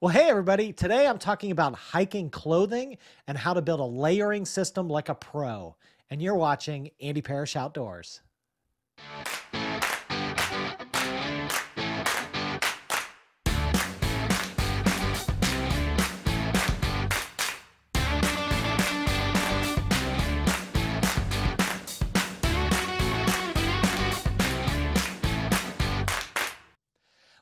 Well, hey everybody, today I'm talking about hiking clothing and how to build a layering system like a pro. And you're watching Andy Parrish Outdoors.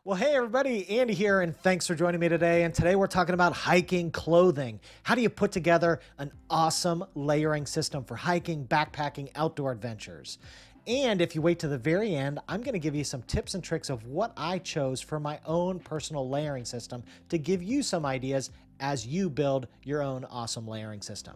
Well, hey everybody, Andy here, and thanks for joining me today. And today we're talking about hiking clothing. How do you put together an awesome layering system for hiking, backpacking, outdoor adventures? And if you wait to the very end, I'm gonna give you some tips and tricks of what I chose for my own personal layering system to give you some ideas as you build your own awesome layering system.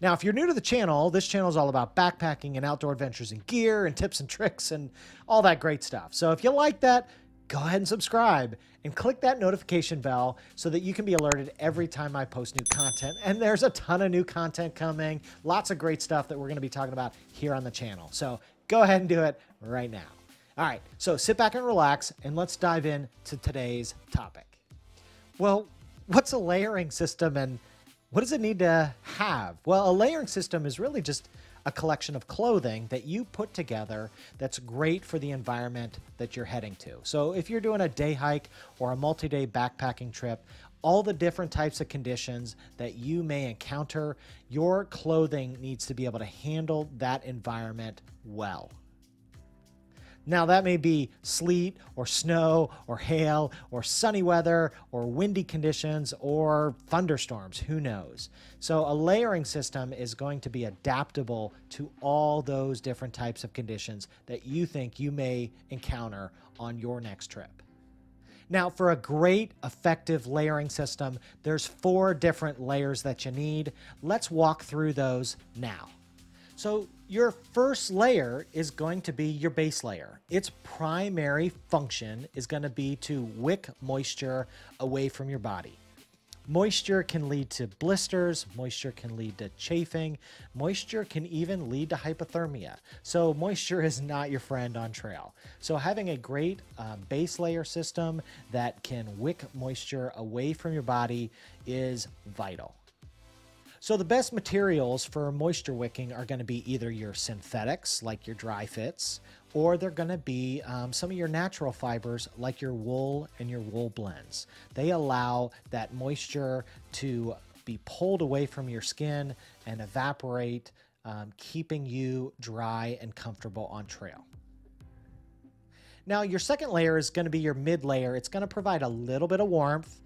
Now, if you're new to the channel, this channel is all about backpacking and outdoor adventures and gear and tips and tricks and all that great stuff. So if you like that, go ahead and subscribe and click that notification bell so that you can be alerted every time I post new content. And there's a ton of new content coming, lots of great stuff that we're going to be talking about here on the channel. So go ahead and do it right now. All right, so sit back and relax and let's dive in to today's topic. Well, what's a layering system and what does it need to have? Well, a layering system is really just a collection of clothing that you put together that's great for the environment that you're heading to. So if you're doing a day hike or a multi-day backpacking trip, all the different types of conditions that you may encounter, your clothing needs to be able to handle that environment well. Now that may be sleet or snow or hail or sunny weather or windy conditions or thunderstorms, who knows? So a layering system is going to be adaptable to all those different types of conditions that you think you may encounter on your next trip. Now, for a great, effective layering system, there's 4 different layers that you need. Let's walk through those now. So your first layer is going to be your base layer. Its primary function is going to be to wick moisture away from your body. Moisture can lead to blisters, moisture can lead to chafing, moisture can even lead to hypothermia. So moisture is not your friend on trail. So having a great base layer system that can wick moisture away from your body is vital. So the best materials for moisture wicking are going to be either your synthetics, like your dry fits, or they're going to be some of your natural fibers, like your wool and your wool blends. They allow that moisture to be pulled away from your skin and evaporate, keeping you dry and comfortable on trail. Now, your second layer is going to be your mid layer. It's going to provide a little bit of warmth,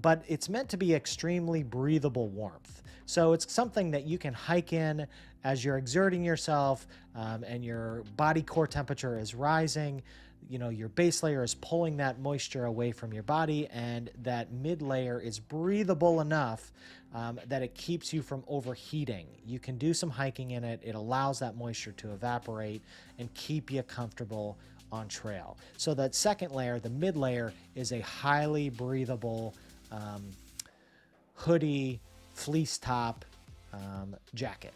but it's meant to be extremely breathable warmth. So it's something that you can hike in as you're exerting yourself and your body core temperature is rising. You know, your base layer is pulling that moisture away from your body, and that mid layer is breathable enough that it keeps you from overheating. You can do some hiking in it. It allows that moisture to evaporate and keep you comfortable on trail. So that second layer, the mid layer, is a highly breathable hoodie, fleece top, jacket.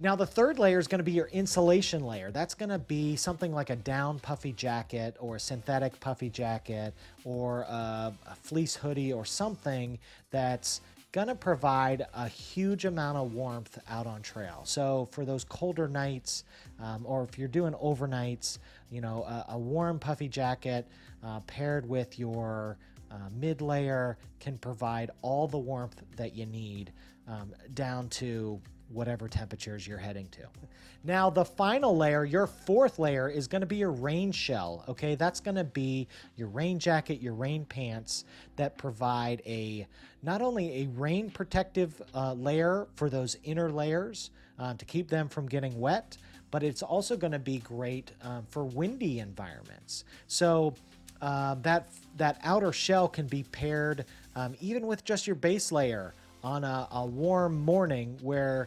Now the third layer is going to be your insulation layer. That's going to be something like a down puffy jacket or a synthetic puffy jacket or a fleece hoodie or something that's gonna provide a huge amount of warmth out on trail. So for those colder nights, or if you're doing overnights, you know, a warm puffy jacket paired with your mid layer can provide all the warmth that you need down to whatever temperatures you're heading to. Now the final layer, your fourth layer, is gonna be your rain shell, okay? That's gonna be your rain jacket, your rain pants that provide a, not only a rain protective layer for those inner layers to keep them from getting wet, but it's also gonna be great for windy environments. So that outer shell can be paired even with just your base layer on a warm morning where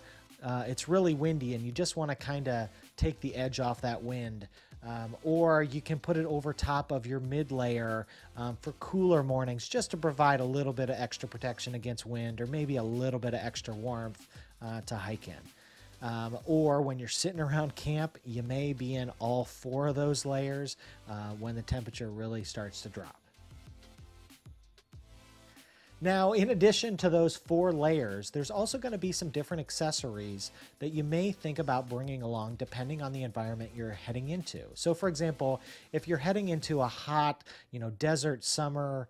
it's really windy and you just want to kind of take the edge off that wind. Or you can put it over top of your mid layer for cooler mornings just to provide a little bit of extra protection against wind or maybe a little bit of extra warmth to hike in. Or when you're sitting around camp, you may be in all 4 of those layers when the temperature really starts to drop. Now, in addition to those four layers, there's also going to be some different accessories that you may think about bringing along depending on the environment you're heading into. So for example, if you're heading into a hot, desert summer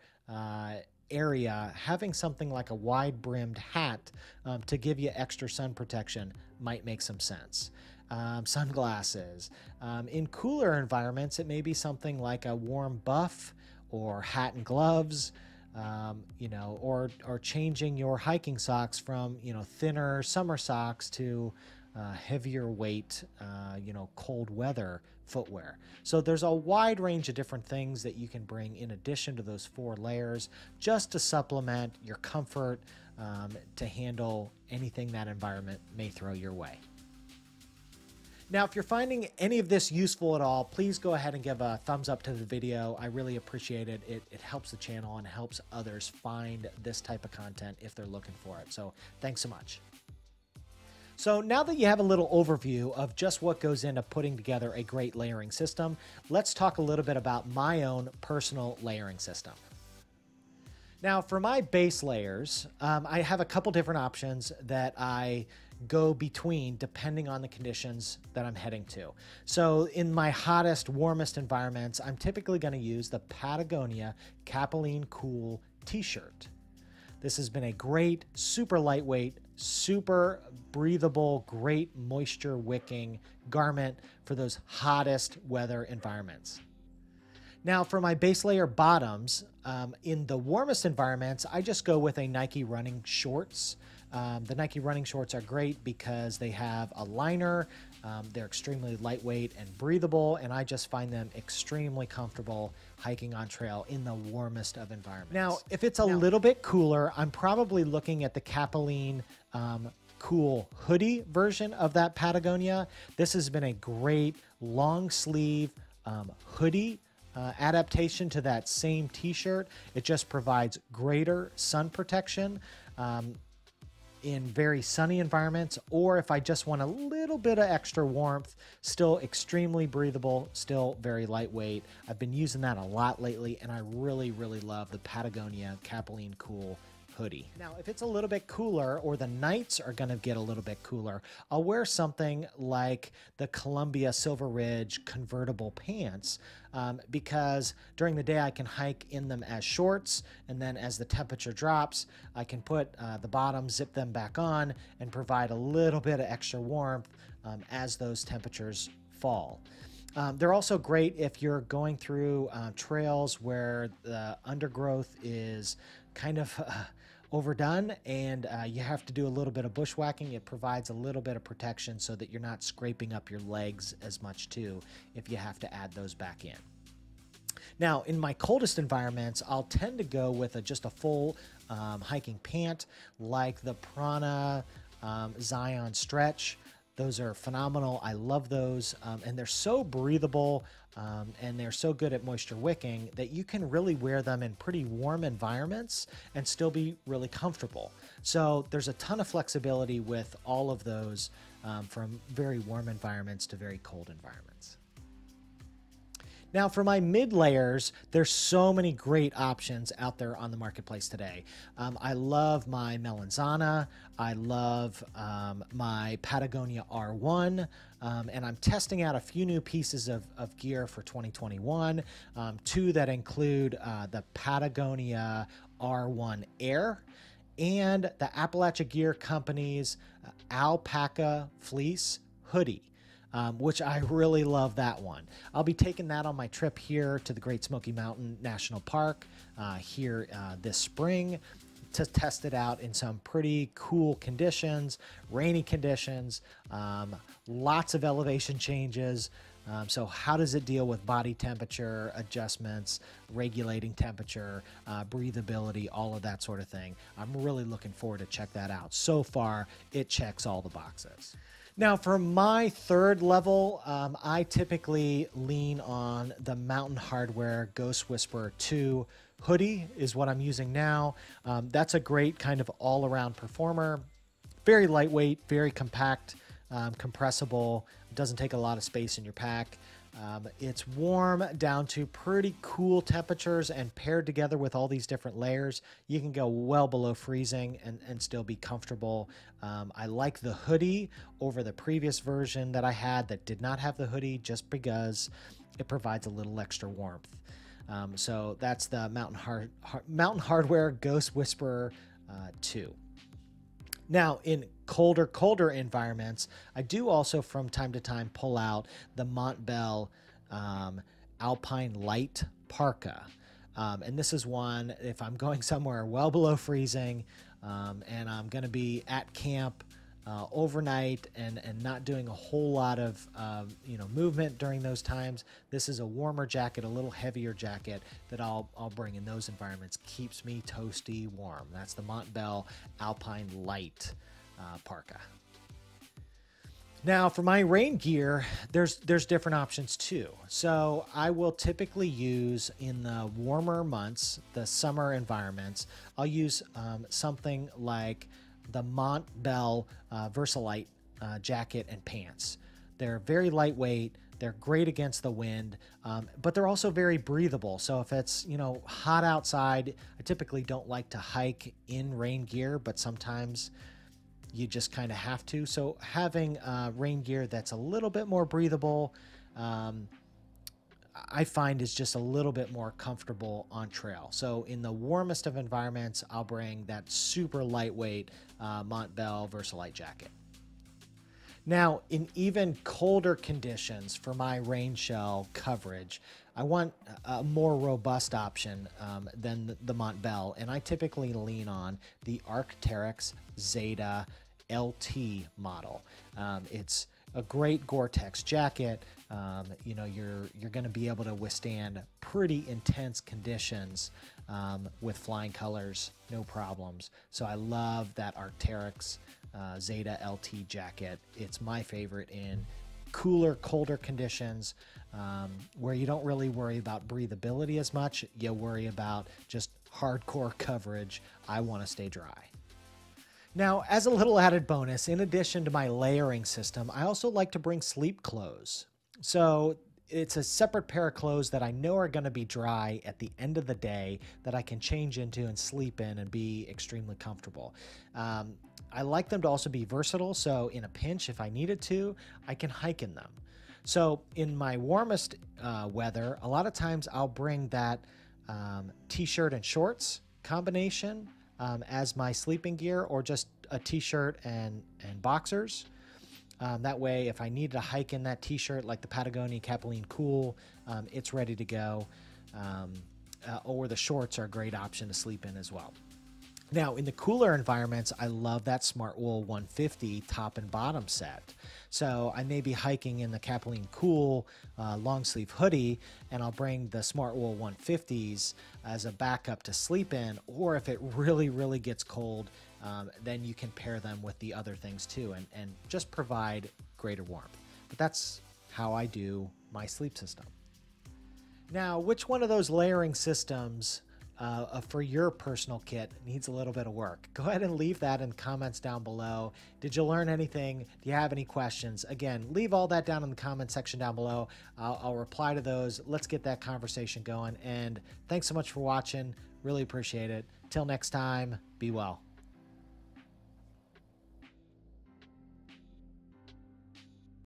area, having something like a wide-brimmed hat to give you extra sun protection might make some sense. Sunglasses. In cooler environments, it may be something like a warm buff or hat and gloves. Or changing your hiking socks from, thinner summer socks to heavier weight, cold weather footwear. So there's a wide range of different things that you can bring in addition to those four layers just to supplement your comfort to handle anything that environment may throw your way. Now, if you're finding any of this useful at all, please go ahead and give a thumbs up to the video. I really appreciate it. It helps the channel and helps others find this type of content if they're looking for it. So thanks so much. So now that you have a little overview of just what goes into putting together a great layering system, let's talk a little bit about my own personal layering system. Now, for my base layers, I have a couple different options that I go between depending on the conditions that I'm heading to. So in my hottest, warmest environments, I'm typically going to use the Patagonia Capilene Cool t-shirt. This has been a great, super lightweight, super breathable, great moisture wicking garment for those hottest weather environments. Now for my base layer bottoms, in the warmest environments, I just go with a Nike running shorts. The Nike running shorts are great because they have a liner, they're extremely lightweight and breathable, and I just find them extremely comfortable hiking on trail in the warmest of environments. Now, if it's a little bit cooler, I'm probably looking at the Capilene Cool hoodie version of that Patagonia. This has been a great long sleeve hoodie adaptation to that same t-shirt. It just provides greater sun protection in very sunny environments, or if I just want a little bit of extra warmth, still extremely breathable, still very lightweight. I've been using that a lot lately, and I really, really love the Patagonia Capilene Cool hoodie. Now, if it's a little bit cooler or the nights are going to get a little bit cooler, I'll wear something like the Columbia Silver Ridge convertible pants because during the day I can hike in them as shorts, and then as the temperature drops, I can put the bottom, zip them back on, and provide a little bit of extra warmth as those temperatures fall. They're also great if you're going through trails where the undergrowth is kind of overdone and you have to do a little bit of bushwhacking. It provides a little bit of protection so that you're not scraping up your legs as much too if you have to add those back in. Now, in my coldest environments, I'll tend to go with just a full hiking pant like the Prana Zion Stretch. Those are phenomenal. I love those. And they're so breathable and they're so good at moisture wicking that you can really wear them in pretty warm environments and still be really comfortable. So there's a ton of flexibility with all of those from very warm environments to very cold environments. Now for my mid layers, there's so many great options out there on the marketplace today. I love my Melanzana, I love my Patagonia R1, and I'm testing out a few new pieces of gear for 2021, two that include the Patagonia R1 Air and the Appalachia Gear Company's Alpaca Fleece Hoodie. Which I really love that one. I'll be taking that on my trip here to the Great Smoky Mountain National Park here this spring to test it out in some pretty cool conditions, rainy conditions, lots of elevation changes. So how does it deal with body temperature adjustments, regulating temperature, breathability, all of that sort of thing? I'm really looking forward to check that out. So far, it checks all the boxes. Now for my third level, I typically lean on the Mountain Hardwear Ghost Whisperer 2 hoodie is what I'm using now. That's a great kind of all-around performer, very lightweight, very compact, compressible, doesn't take a lot of space in your pack. It's warm down to pretty cool temperatures, and paired together with all these different layers, you can go well below freezing and still be comfortable. I like the hoodie over the previous version that I had that did not have the hoodie, just because it provides a little extra warmth. So that's the Mountain Hardwear Ghost Whisperer 2. Now, in colder environments, I do also from time to time pull out the Montbell Alpine Light Parka. And this is one, if I'm going somewhere well below freezing, and I'm going to be at camp overnight and not doing a whole lot of movement during those times, this is a warmer jacket, a little heavier jacket that I'll bring in those environments. Keeps me toasty warm. That's the Montbell Alpine Light Parka. Now for my rain gear, there's different options too. So I will typically use, in the warmer months, the summer environments, I'll use something like the Montbell Versalite jacket and pants. They're very lightweight. They're great against the wind, but they're also very breathable. So if it's, hot outside, I typically don't like to hike in rain gear, but sometimes you just kind of have to. So having rain gear that's a little bit more breathable, I find is just a little bit more comfortable on trail. So in the warmest of environments, I'll bring that super lightweight Montbell Versalite jacket. Now, in even colder conditions for my rain shell coverage, I want a more robust option than the Montbell, and I typically lean on the Arc'teryx Zeta LT model. It's a great Gore-Tex jacket. You're going to be able to withstand pretty intense conditions with flying colors, no problems. So I love that Arc'teryx Zeta LT jacket. It's my favorite in cooler, colder conditions where you don't really worry about breathability as much. You worry about just hardcore coverage. I want to stay dry. Now, as a little added bonus, in addition to my layering system, I also like to bring sleep clothes. So it's a separate pair of clothes that I know are going to be dry at the end of the day that I can change into and sleep in and be extremely comfortable. I like them to also be versatile, so in a pinch, if I needed to, I can hike in them. So in my warmest weather, a lot of times I'll bring that t-shirt and shorts combination as my sleeping gear, or just a t-shirt and boxers. That way, if I need to hike in that t-shirt, like the Patagonia Capilene Cool, it's ready to go. Or the shorts are a great option to sleep in as well. Now, in the cooler environments, I love that Smartwool 150 top and bottom set. So I may be hiking in the Capilene Cool long sleeve hoodie, and I'll bring the Smartwool 150s as a backup to sleep in, or if it really, really gets cold, then you can pair them with the other things too and just provide greater warmth. But that's how I do my sleep system. Now, which one of those layering systems for your personal kit needs a little bit of work? Go ahead and leave that in the comments down below. Did you learn anything? Do you have any questions? Again, leave all that down in the comment section down below. I'll reply to those. Let's get that conversation going. And thanks so much for watching. Really appreciate it. Till next time, be well.